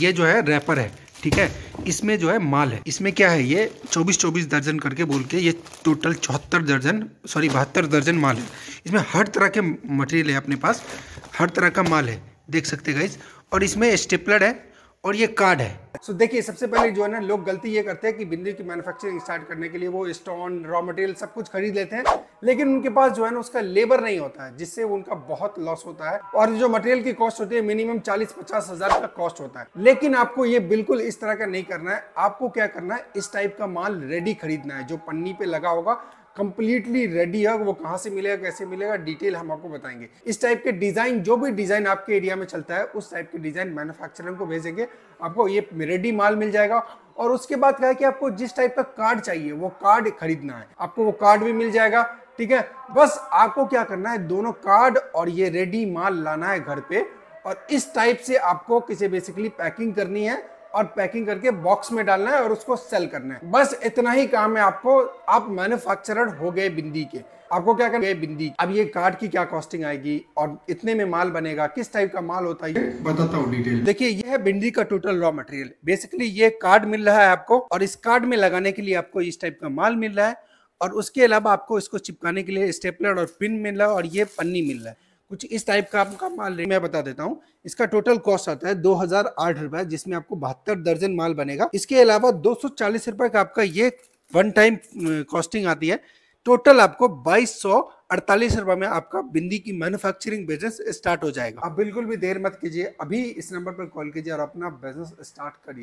ये जो है रैपर है, ठीक है, इसमें जो है माल है, इसमें क्या है, ये 24-24 दर्जन करके बोल के ये टोटल 72 दर्जन माल है। इसमें हर तरह के मटेरियल है अपने पास, हर तरह का माल है, देख सकते हैं गाइस। और इसमें स्टेपलर है और ये कार्ड है। सो देखिए, सबसे पहले जो है ना, लोग गलती ये करते हैं कि बिंदी की मैन्युफैक्चरिंग स्टार्ट करने के लिए वो स्टोन, रॉ मटेरियल सब कुछ खरीद लेते हैं, लेकिन उनके पास जो है ना उसका लेबर नहीं होता है, जिससे उनका बहुत लॉस होता है। और जो मटेरियल की कॉस्ट होती है मिनिमम 40-50 हज़ार का कॉस्ट होता है। लेकिन आपको ये बिल्कुल इस तरह का नहीं करना है। आपको क्या करना है, इस टाइप का माल रेडी खरीदना है, जो पन्नी पे लगा होगा, कंप्लीटली रेडी है। वो कहाँ से मिलेगा, कैसे मिलेगा, डिटेल हम आपको बताएंगे। इस टाइप के डिजाइन, जो भी डिजाइन आपके एरिया में चलता है, उस टाइप के डिजाइन मैन्युफैक्चरर को भेजेंगे, आपको ये रेडी माल मिल जाएगा। और उसके बाद क्या है कि आपको जिस टाइप का कार्ड चाहिए वो कार्ड खरीदना है, आपको वो कार्ड भी मिल जाएगा, ठीक है। बस आपको क्या करना है, दोनों कार्ड और ये रेडी माल लाना है घर पे, और इस टाइप से आपको किसे बेसिकली पैकिंग करनी है और पैकिंग करके बॉक्स में डालना है और उसको सेल करना है। बस इतना ही काम है आपको। आप मैन्युफैक्चरर हो गए बिंदी के, आपको क्या करना है बिंदी। अब ये कार्ड की क्या कॉस्टिंग आएगी और इतने में माल बनेगा, किस टाइप का माल होता है, बताता हूँ डिटेल। देखिए, ये है बिंदी का टोटल रॉ मटेरियल। बेसिकली ये कार्ड मिल रहा है आपको, और इस कार्ड में लगाने के लिए आपको इस टाइप का माल मिल रहा है, और उसके अलावा आपको इसको चिपकाने के लिए स्टेपलर और पिन मिल रहा है, और ये पन्नी मिल रहा है, कुछ इस टाइप का आपका माल। मैं बता देता हूँ, इसका टोटल कॉस्ट आता है 2008 रुपए, जिसमें आपको 72 दर्जन माल बनेगा। इसके अलावा 240 रुपए का आपका ये वन टाइम कॉस्टिंग आती है। टोटल आपको 2248 रुपए में आपका बिंदी की मैन्युफैक्चरिंग बिजनेस स्टार्ट हो जाएगा। आप बिल्कुल भी देर मत कीजिए, अभी इस नंबर पर कॉल कीजिए और अपना बिजनेस स्टार्ट करिए।